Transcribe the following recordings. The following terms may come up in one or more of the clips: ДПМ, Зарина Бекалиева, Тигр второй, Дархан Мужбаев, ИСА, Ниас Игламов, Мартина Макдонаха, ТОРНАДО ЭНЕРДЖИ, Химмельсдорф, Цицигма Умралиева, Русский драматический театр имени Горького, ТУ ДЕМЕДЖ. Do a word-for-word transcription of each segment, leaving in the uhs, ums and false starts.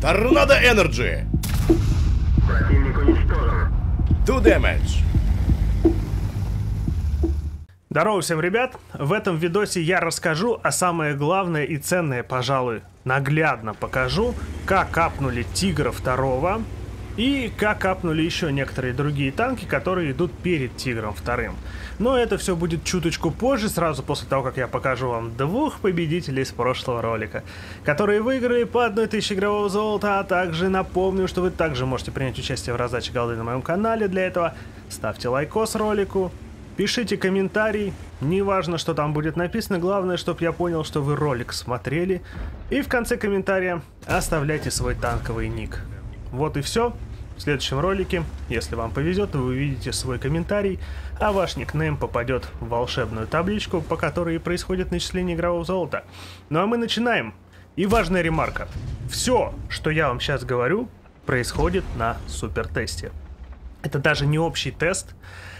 Торнадо Энерджи. Противник уничтожен. ТУ ДЕМЕДЖ. Здорово всем, ребят! В этом видосе я расскажу, а самое главное и ценное, пожалуй, наглядно покажу, как капнули Тигра второго и как капнули еще некоторые другие танки, которые идут перед Тигром вторым. Но это все будет чуточку позже, сразу после того, как я покажу вам двух победителей из прошлого ролика, которые выиграли по одной тысяче игрового золота, а также напомню, что вы также можете принять участие в раздаче голды на моем канале. Для этого ставьте лайкос ролику, пишите комментарий, неважно, что там будет написано, главное, чтобы я понял, что вы ролик смотрели. И в конце комментария оставляйте свой танковый ник. Вот и все. В следующем ролике, если вам повезет, вы увидите свой комментарий, а ваш никнейм попадет в волшебную табличку, по которой происходит начисление игрового золота. Ну а мы начинаем. И важная ремарка. Все, что я вам сейчас говорю, происходит на супертесте. Это даже не общий тест,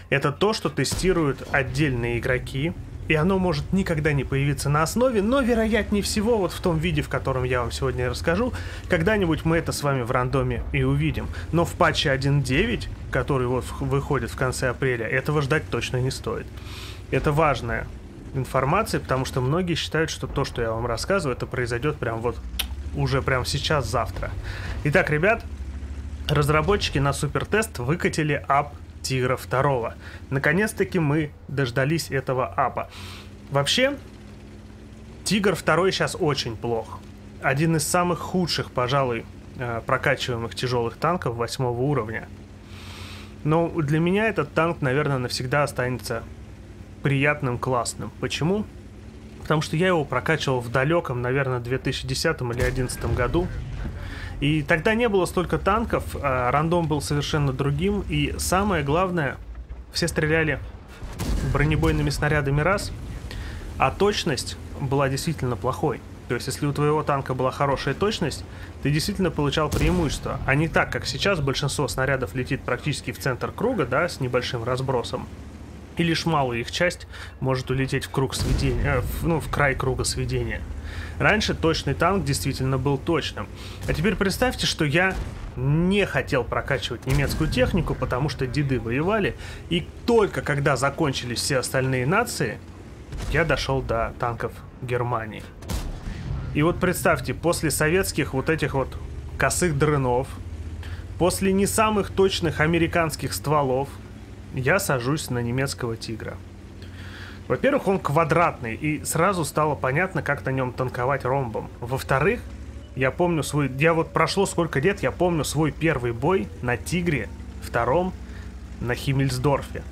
это то, что тестируют отдельные игроки. И оно может никогда не появиться на основе, но вероятнее всего, вот в том виде, в котором я вам сегодня расскажу, когда-нибудь мы это с вами в рандоме и увидим. Но в патче один девять, который вот выходит в конце апреля, этого ждать точно не стоит. Это важная информация, потому что многие считают, что то, что я вам рассказываю, это произойдет прям вот уже прям сейчас, завтра. Итак, ребят, разработчики на супертест выкатили ап Тигра второго. Наконец-таки мы дождались этого апа. Вообще, Тигр второй сейчас очень плох. Один из самых худших, пожалуй, прокачиваемых тяжелых танков восьмого уровня. Но для меня этот танк, наверное, навсегда останется приятным, классным. Почему? Потому что я его прокачивал в далеком, наверное, две тысячи десятом или две тысячи одиннадцатом году. И тогда не было столько танков, а рандом был совершенно другим. И самое главное, все стреляли бронебойными снарядами раз, а точность была действительно плохой. То есть, если у твоего танка была хорошая точность, ты действительно получал преимущество. А не так, как сейчас большинство снарядов летит практически в центр круга, да, с небольшим разбросом. И лишь малая их часть может улететь в круг сведения, э, в, ну, в край круга сведения. Раньше точный танк действительно был точным. А теперь представьте, что я не хотел прокачивать немецкую технику, потому что деды воевали. И только когда закончились все остальные нации, я дошел до танков Германии. И вот представьте, после советских вот этих вот косых дрынов, после не самых точных американских стволов, я сажусь на немецкого Тигра. Во-первых, он квадратный, и сразу стало понятно, как на нем танковать ромбом. Во-вторых, я помню свой... Я вот прошло сколько лет, я помню свой первый бой на Тигре втором на Химмельсдорфе.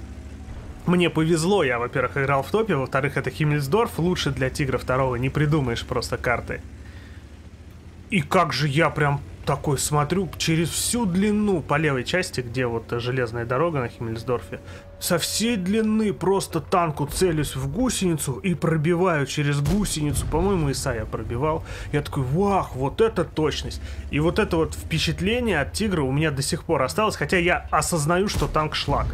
Мне повезло, я, во-первых, играл в топе, во-вторых, это Химмельсдорф, лучше для Тигра второго не придумаешь просто карты. И как же я прям... такой смотрю через всю длину по левой части, где вот железная дорога на Химмельсдорфе, со всей длины просто танку целюсь в гусеницу и пробиваю через гусеницу, по-моему, ИСА я пробивал. Я такой, вах, вот это точность. И вот это вот впечатление от Тигра у меня до сих пор осталось, хотя я осознаю, что танк шлак.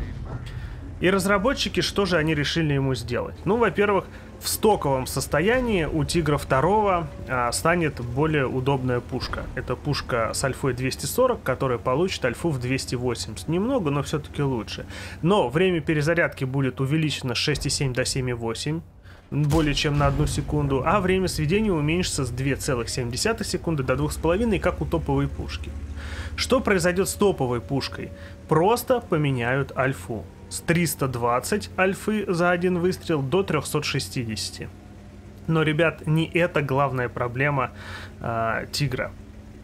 И разработчики, что же они решили ему сделать? Ну, во-первых, в стоковом состоянии у Тигра второго а, станет более удобная пушка. Это пушка с альфой двести сорок, которая получит альфу в двести восемьдесят. Немного, но все-таки лучше. Но время перезарядки будет увеличено с шести целых семи десятых до семи целых восьми десятых, более чем на одну секунду, а время сведения уменьшится с двух целых семи десятых секунды до двух целых пяти десятых, как у топовой пушки. Что произойдет с топовой пушкой? Просто поменяют альфу. С трёхсот двадцати альфы за один выстрел до трёхсот шестидесяти. Но, ребят, не это главная проблема э, Тигра.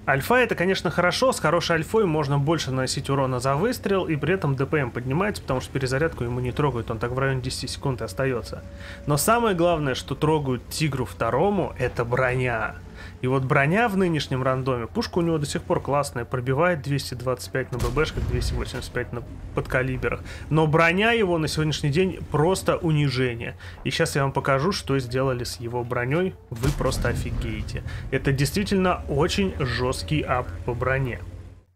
Альфа это, конечно, хорошо. С хорошей альфой можно больше наносить урона за выстрел, и при этом ДПМ поднимается, потому что перезарядку ему не трогают, он так в районе десяти секунд и остается. Но самое главное, что трогают Тигру второму, это броня. И вот броня в нынешнем рандоме, пушка у него до сих пор классная, пробивает двести двадцать пять на ББшках, двести восемьдесят пять на подкалиберах. Но броня его на сегодняшний день просто унижение. И сейчас я вам покажу, что сделали с его броней, вы просто офигеете. Это действительно очень жесткий ап по броне.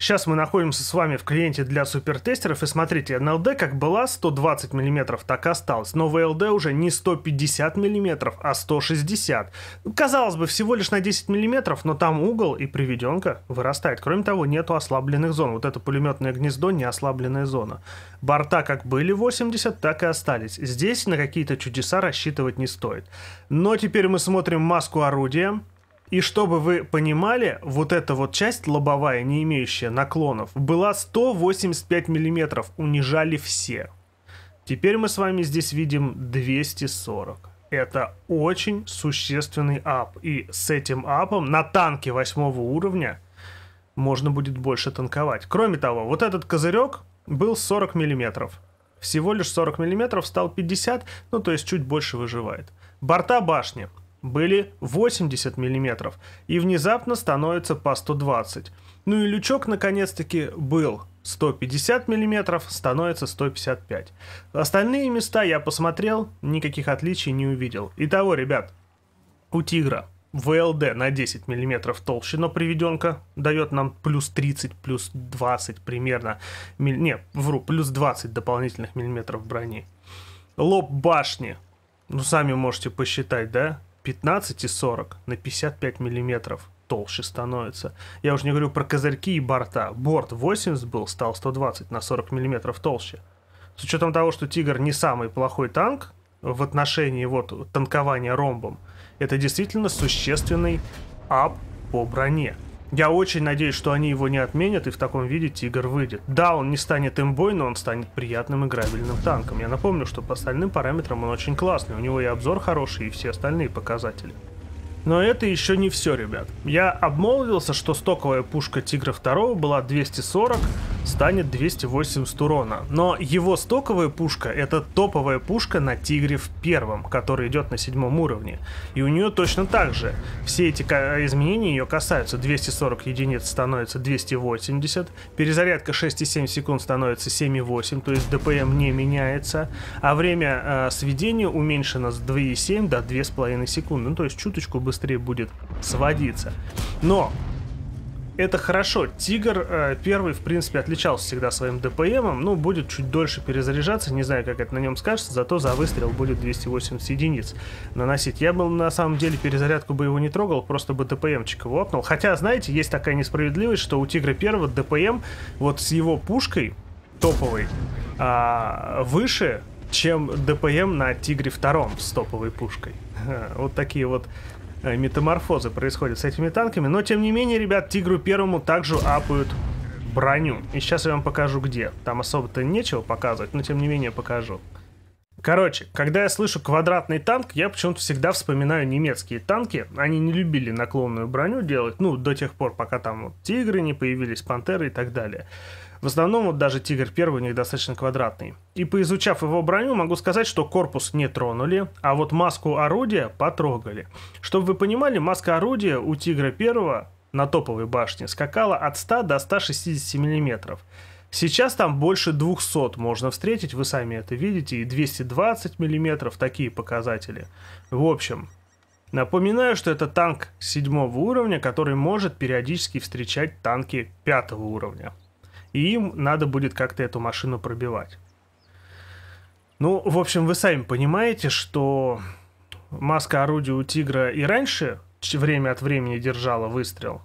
Сейчас мы находимся с вами в клиенте для супертестеров, и смотрите, эн эл дэ как была сто двадцать миллиметров, так и осталась, но вэ эл дэ уже не сто пятьдесят миллиметров, а сто шестьдесят. Казалось бы, всего лишь на десять миллиметров, но там угол и приведенка вырастает. Кроме того, нету ослабленных зон, вот это пулеметное гнездо, не ослабленная зона. Борта как были восемьдесят, так и остались. Здесь на какие-то чудеса рассчитывать не стоит. Но теперь мы смотрим маску орудия. И чтобы вы понимали, вот эта вот часть лобовая, не имеющая наклонов, была сто восемьдесят пять миллиметров, унижали все. Теперь мы с вами здесь видим двести сорок. Это очень существенный ап. И с этим апом на танке восьмого уровня можно будет больше танковать. Кроме того, вот этот козырек был сорок миллиметров. Всего лишь сорок миллиметров, стал пятьдесят, ну то есть чуть больше выживает. Борта башни были восемьдесят миллиметров и внезапно становится по сто двадцать. Ну и лючок наконец-таки был сто пятьдесят миллиметров, становится сто пятьдесят пять. Остальные места я посмотрел, никаких отличий не увидел. Итого, ребят, у «Тигра» вэ эл дэ на десять миллиметров толще, но приведенка дает нам плюс тридцать, плюс двадцать примерно, милли... не, вру, плюс двадцать дополнительных миллиметров брони. Лоб башни, ну сами можете посчитать, да? пятнадцать и сорок на пятьдесят пять миллиметров толще становится. Я уже не говорю про козырьки и борта. Борт восемьдесят был, стал сто двадцать на сорок миллиметров толще. С учетом того, что «Тигр» не самый плохой танк в отношении вот танкования ромбом, это действительно существенный ап по броне. Я очень надеюсь, что они его не отменят и в таком виде «Тигр» выйдет. Да, он не станет имбой, но он станет приятным играбельным танком. Я напомню, что по остальным параметрам он очень классный. У него и обзор хороший, и все остальные показатели. Но это еще не все, ребят. Я обмолвился, что стоковая пушка «Тигра второго» была двести сорок, станет двести восемьдесят урона. Но его стоковая пушка — это топовая пушка на «Тигре» в первом, который идет на седьмом уровне. И у нее точно так же. Все эти изменения ее касаются. двести сорок единиц становится двести восемьдесят, перезарядка шесть и семь секунд становится семь и восемь, то есть дэ пэ эм не меняется, а время э, сведения уменьшено с двух и семи до двух с половиной секунд, ну то есть чуточку быстрее будет сводиться. Но это хорошо. «Тигр» э, первый, в принципе, отличался всегда своим дэ пэ эмом, ну, будет чуть дольше перезаряжаться, не знаю, как это на нем скажется, зато за выстрел будет двести восемьдесят единиц наносить. Я бы, на самом деле, перезарядку бы его не трогал, просто бы дэ пэ эмчик его опнул. Хотя, знаете, есть такая несправедливость, что у «Тигра» первого дэ пэ эм вот с его пушкой топовой э, выше, чем дэ пэ эм на «Тигре» втором с топовой пушкой. Вот такие вот метаморфозы происходят с этими танками, но тем не менее, ребят, «Тигру» первому также апают броню. И сейчас я вам покажу где. Там особо-то нечего показывать, но тем не менее покажу. Короче, когда я слышу квадратный танк, я почему-то всегда вспоминаю немецкие танки. Они не любили наклонную броню делать, ну, до тех пор, пока там вот «Тигры» не появились, «Пантеры» и так далее. В основном вот даже «Тигр» первый у них достаточно квадратный. И поизучав его броню, могу сказать, что корпус не тронули, а вот маску орудия потрогали. Чтобы вы понимали, маска орудия у «Тигра» первого на топовой башне скакала от ста до ста шестидесяти миллиметров. Сейчас там больше двухсот можно встретить, вы сами это видите, и двести двадцать миллиметров, такие показатели. В общем, напоминаю, что это танк седьмого уровня, который может периодически встречать танки пятого уровня. И им надо будет как-то эту машину пробивать. Ну, в общем, вы сами понимаете, что маска орудия у «Тигра» и раньше время от времени держала выстрел,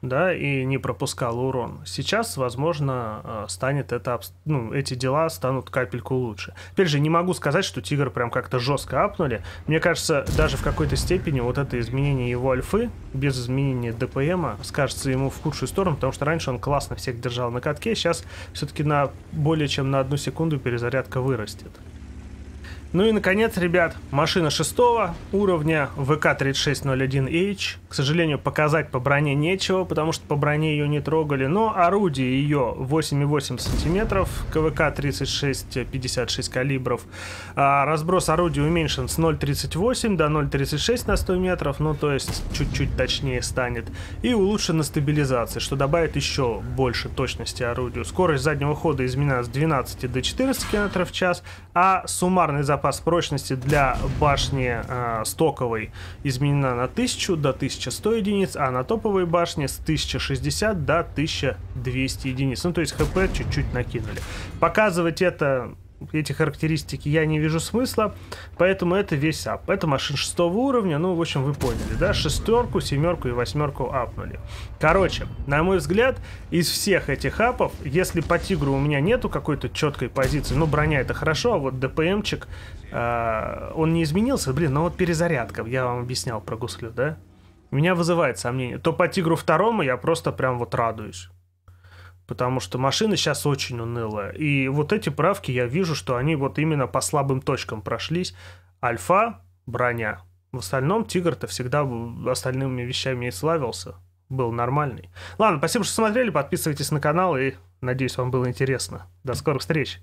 да, и не пропускала урон. Сейчас, возможно, станет это, ну, эти дела станут капельку лучше. Опять же, не могу сказать, что «Тигр» прям как-то жестко апнули. Мне кажется, даже в какой-то степени вот это изменение его альфы, без изменения дэ пэ эма, скажется ему в худшую сторону, потому что раньше он классно всех держал на катке, сейчас все-таки на более чем на одну секунду перезарядка вырастет. Ну и, наконец, ребят, машина шестого уровня вэ ка тридцать шесть ноль один эйч. К сожалению, показать по броне нечего, потому что по броне ее не трогали, но орудие ее восемь и восемь сантиметров, ка вэ ка тридцать шесть пятьдесят шесть калибров. А разброс орудия уменьшен с ноль тридцать восемь до ноль тридцать шесть на сто метров, ну то есть чуть-чуть точнее станет. И улучшена стабилизация, что добавит еще больше точности орудию. Скорость заднего хода изменена с двенадцати до четырнадцати километров в час, а суммарный запас запас прочности для башни э, стоковой изменена на тысячу до тысячи ста единиц, а на топовой башне с тысячи шестидесяти до тысячи двухсот единиц. Ну, то есть ХП чуть-чуть накинули. Показывать это... эти характеристики я не вижу смысла, поэтому это весь ап. Это машин шестого уровня, ну, в общем, вы поняли, да? Шестерку, семерку и восьмерку апнули. Короче, на мой взгляд, из всех этих апов, если по тигру у меня нету какой-то четкой позиции, ну, броня это хорошо, а вот ДПМчик, э, он не изменился, блин, но вот перезарядка, я вам объяснял про гуслю, да? Меня вызывает сомнение. То по тигру второму я просто прям вот радуюсь. Потому что машина сейчас очень унылая. И вот эти правки, я вижу, что они вот именно по слабым точкам прошлись. Альфа, броня. В остальном Тигр-то всегда остальными вещами и славился. Был нормальный. Ладно, спасибо, что смотрели. Подписывайтесь на канал. И надеюсь, вам было интересно. До скорых встреч.